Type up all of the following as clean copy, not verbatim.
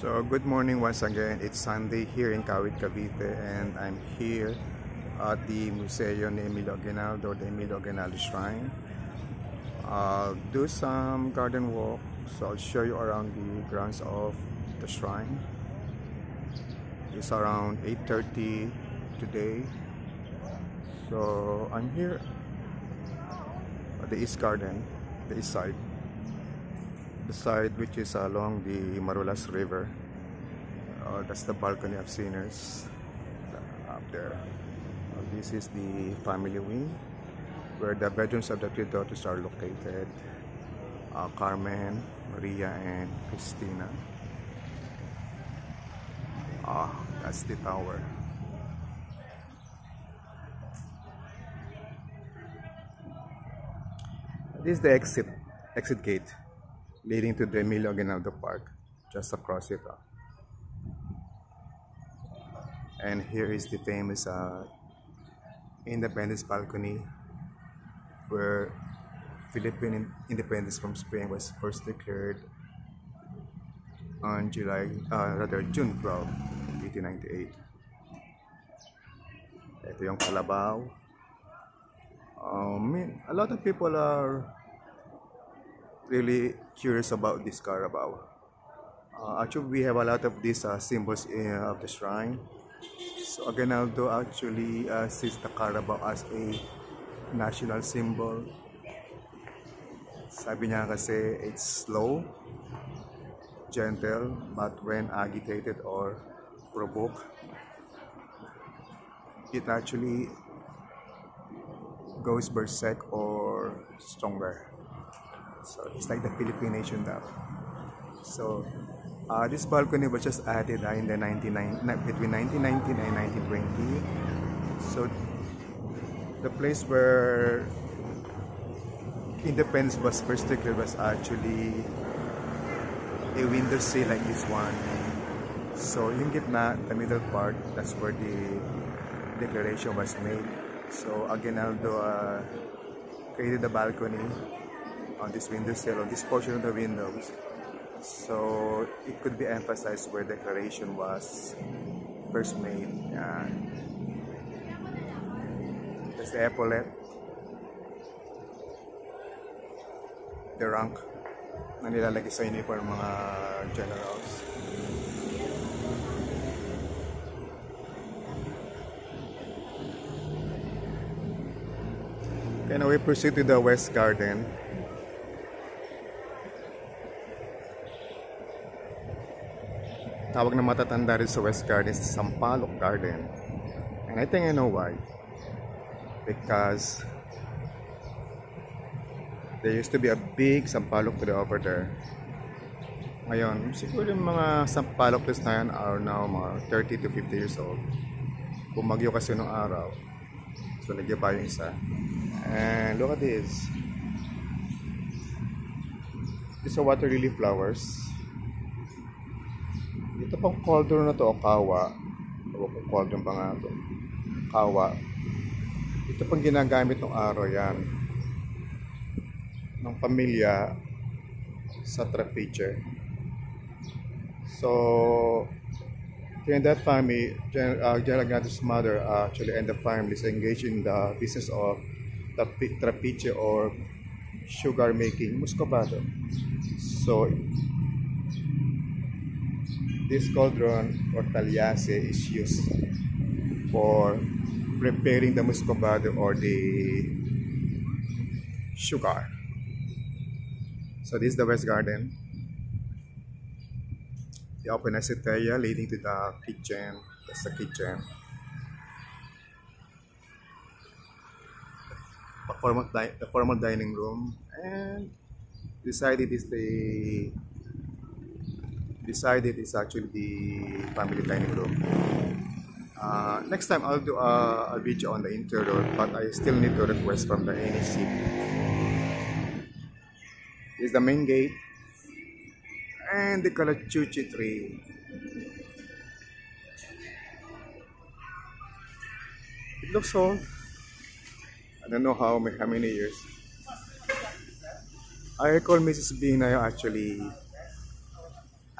So good morning once again. It's Sunday here in Kawit, Cavite, and I'm here at the Museo de Emilio Aguinaldo, the Emilio Aguinaldo Shrine. Do some garden walk, so I'll show you around the grounds of the shrine. It's around 8:30 today, so I'm here at the east garden, the east side. The side which is along the Marulas River. That's the balcony of sinners up there. This is the family wing where the bedrooms of the three daughters are located, Carmen, Maria, and Christina. That's the tower. This is the exit gate leading to the Emilio Aguinaldo Park, just across it up. And here is the famous independence balcony where Philippine independence from Spain was first declared on June 12, 1898. Ito yung Kalabaw. A lot of people are really curious about this Carabao. Actually, we have a lot of these symbols of the shrine. So Aguinaldo actually sees the Carabao as a national symbol. Sabi niya kasi it's slow, gentle, but when agitated or provoked, it actually goes berserk or stronger. So it's like the Philippine nation now. So this balcony was just added in the between 1919 and 1920. So the place where independence was first declared was actually a window sill like this one. So yung gitna, the middle part, that's where the declaration was made. So Aguinaldo created the balcony on this window sill, on this portion of the windows, so it could be emphasized where declaration was first made. That's the epaulet, the rank na nilalagay sa uniform mga generals. Okay, now we proceed to the west garden. Tawag na matatanda rin sa West Garden, sa Sampaloc Garden. And I think I know why. Because there used to be a big Sampaloc tree over there. Ngayon, siguro yung mga Sampaloc trees na yan are now mga 30 to 50 years old. Bumagyo kasi nung araw. So, nagyaba yung isa. And look at this. These are water lily flowers. Ito pang cauldron na to, o kawa, o cauldron pa nga to, kawa. Ito pang ginagamit ng araw yan ng pamilya sa trapiche. So during that family, General Aguinaldo's mother actually and the family is engaged in the business of trapiche or sugar making, muscovado. So this cauldron or talyase is used for preparing the muscovado or the sugar. So this is the west garden. The open area leading to the kitchen. That's the kitchen. The formal dining room, and beside it is actually the family dining room. Next time I'll do a video on the interior, but I still need to request from the NEC. This is the main gate and the Kalachuchi tree. It looks old. I don't know how many years. I recall Mrs. Binay actually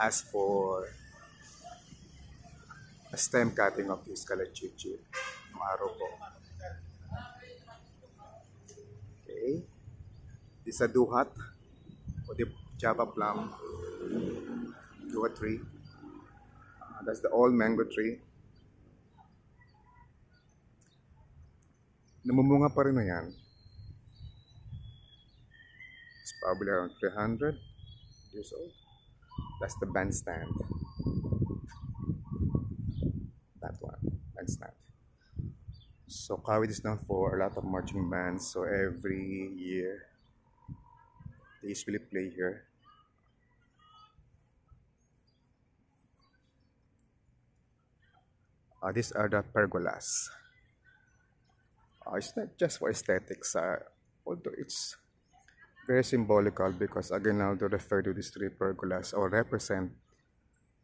asked for a stem cutting of this Kalachuchi Marupo. Okay. This is a duhat or the Java plum duhat tree. That's the old mango tree. Namumunga pa rin na yan. It's probably around 300 years old. That's the bandstand. That one, bandstand. So Kawit is known for a lot of marching bands. So every year, they usually play here. These are the pergolas. It's not just for aesthetics, although it's very symbolical because Aguinaldo referred to these three pergolas or represent,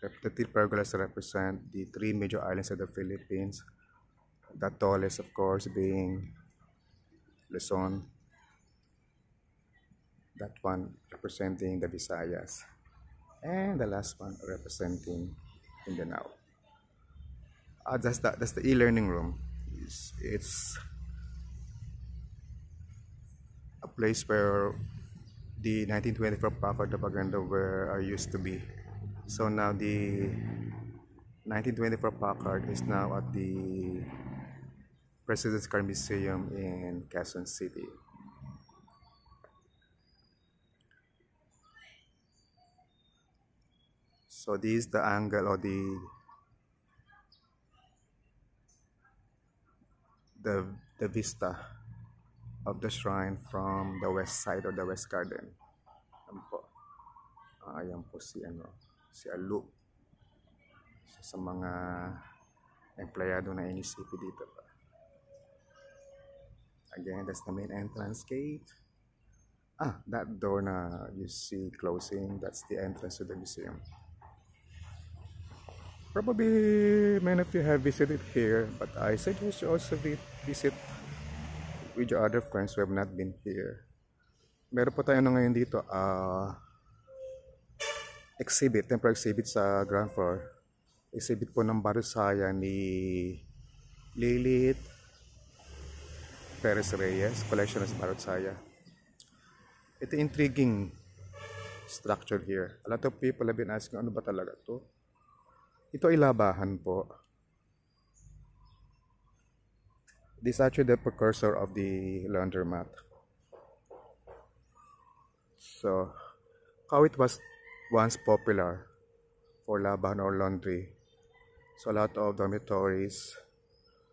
the three pergolas represent the three major islands of the Philippines. The tallest, of course, being Luzon. That one representing the Visayas. And the last one representing Mindanao. That's the e-learning room. It's a place where the 1924 Packard of Aguinaldo used to be. So now the 1924 Packard is now at the President's Car Museum in Cason City. So this is the angle or the vista of the shrine from the west side or the west garden. Ayan po si si Alu. So, sa mga empleyado na inisipid dito pa. Again, that's the main entrance gate. That door na you see closing, that's the entrance to the museum. Probably many of you have visited here, but I suggest you also visit with your other friends who have not been here. Meron po tayo na ngayon dito, temporary exhibit sa ground floor. Exhibit po ng barusaya ni Lilith Perez Reyes, collection ng barusaya. It's an intriguing structure here. A lot of people have been asking, ano ba talaga to? Ito ay labahan po. This is actually the precursor of the laundromat. So, Kawit was once popular for labahan or laundry. So, a lot of dormitories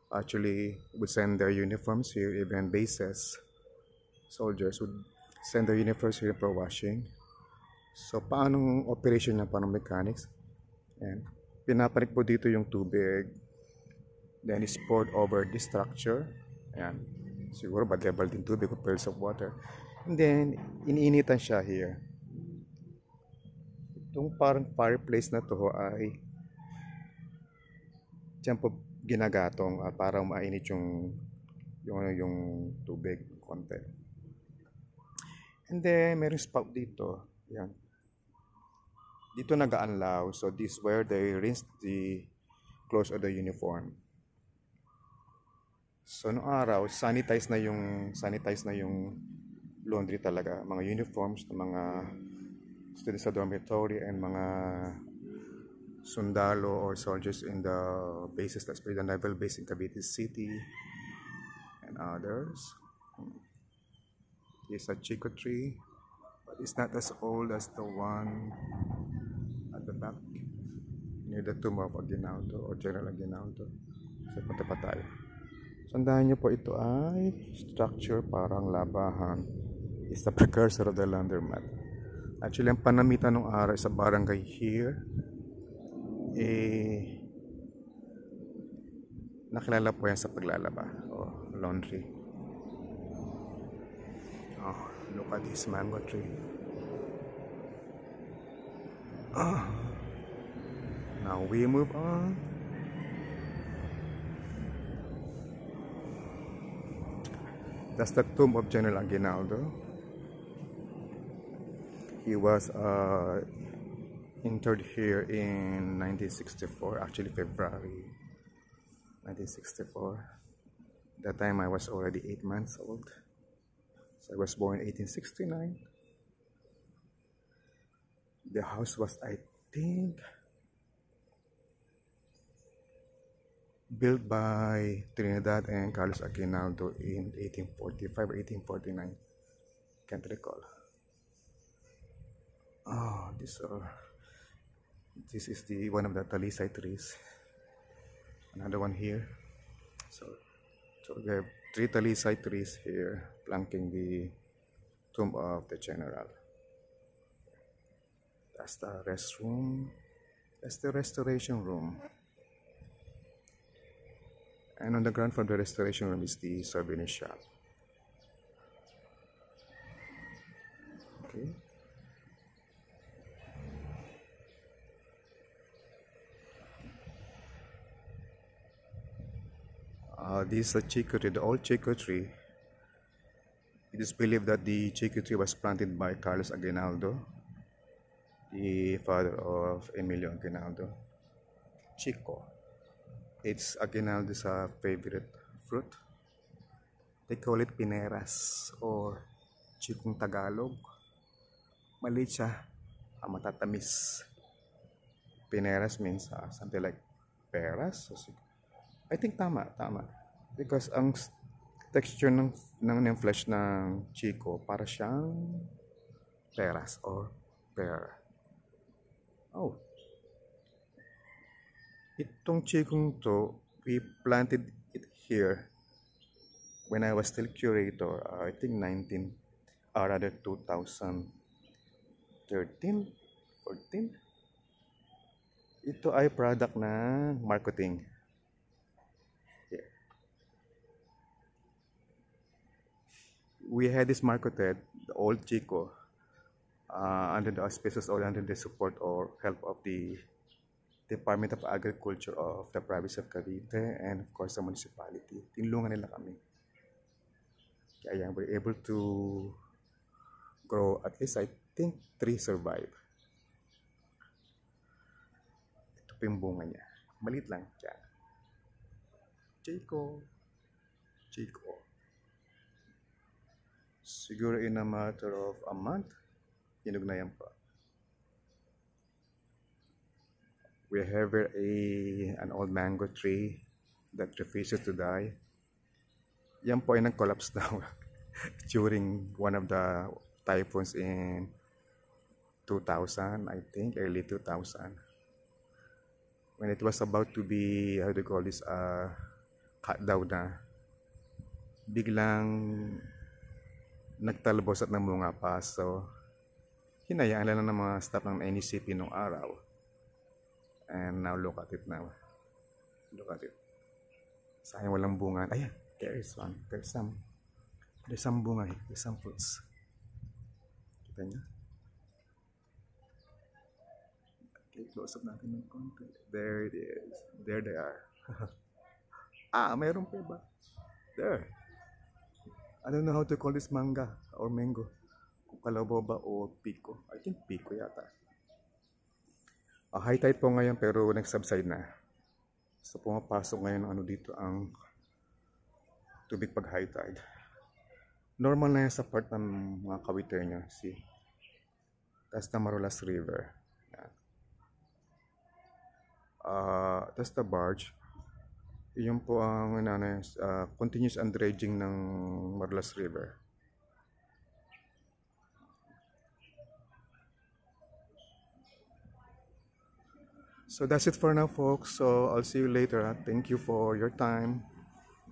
actually would send their uniforms here, even bases. Soldiers would send their uniforms here for washing. So, paanong operation niya, paanong mechanics? And pinapanik po dito yung tubig. Then it's poured over the structure. Ayan. Siguro bad-level din tubig with pearls of water. And then, iniinitan siya here. Itong parang fireplace na to ay diyan po ginagatong para mainit yung tubig konti. And then, merong spout dito. Ayan. Dito nagaanlaw, so this is where they rinse the clothes or the uniform. So noong araw, sanitized na yung laundry talaga, mga uniforms ng mga students sa dormitory and mga sundalo or soldiers in the bases, especially the naval base in Cavite City and others. Here's a chico tree, but it's not as old as the one the back near the tomb of Aguinaldo or General Aguinaldo. So punta pa tayo. Sandahan nyo po, ito ay structure parang labahan. It's the precursor of the laundromat. Actually ang panamitan ng araw sa barangay here nakilala po yan sa paglalaba o laundry. Look at this mango tree. Now we move on. That's the tomb of General Aguinaldo. He was entered here in 1964, actually February 1964. That time I was already 8 months old. So I was born in 1869. The house was, I think, built by Trinidad and Carlos Aguinaldo in 1845 or 1849. Can't recall. Oh, this is the one of the talisay trees. Another one here. So we have 3 talisay trees here flanking the tomb of the general. That's the restroom. That's the restoration room. And on the ground from the restoration room is the souvenir shop. Okay. This is a chico tree, the old chico tree. It is believed that the chico tree was planted by Carlos Aguinaldo, the father of Emilio Aguinaldo. Chico. It's Aguinaldo's favorite fruit. They call it pineras or chikong Tagalog. Maliit siya, matatamis. Pineras means something like peras. I think tama. Because ang texture ng flesh ng chico, para siyang peras or pera. Oh. Itong chikung to, we planted it here when I was still curator, I think 2013, 14. Ito ay product ng marketing. Yeah. We had this marketed, the old chico, under the auspices or under the support or help of the Department of Agriculture of the Province of Cavite and of course the municipality. Tinulungan nila kami. Kaya we were able to grow at least I think 3 survive. Ito pa yung bunga niya. Maliit lang siya. Chico. Siguro in a matter of a month, hinugnayan pa. We have an old mango tree that refuses to die. Yan po ay nag-collapse daw during one of the typhoons in 2000, I think, early 2000. When it was about to be, how do you call this, cut down na, biglang nagtalbos at namunga pa. So, hinayaan lang ng mga staff ng NECP nung araw. And now look at it now. Look at it. Sayang walang bunga. Ayan, there is one. There's some bunga. There's some fruits. Kita nyo? Okay, close up natin ng konti. There it is. There they are. Mayroon pa ba? There. I don't know how to call this manga or mango. Kung kalabaw ba o pico. I think pico yata. High tide po ngayon pero nag-subside na. So pumapasok ngayon dito ang tubig pag high tide. Normal na yan sa part ng mga Kawiter nyo. See? That's the Marulas River. That's the barge. Yun po ang continuous undredging ng Marulas River. So that's it for now, folks. So I'll see you later. Thank you for your time.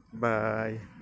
Bye.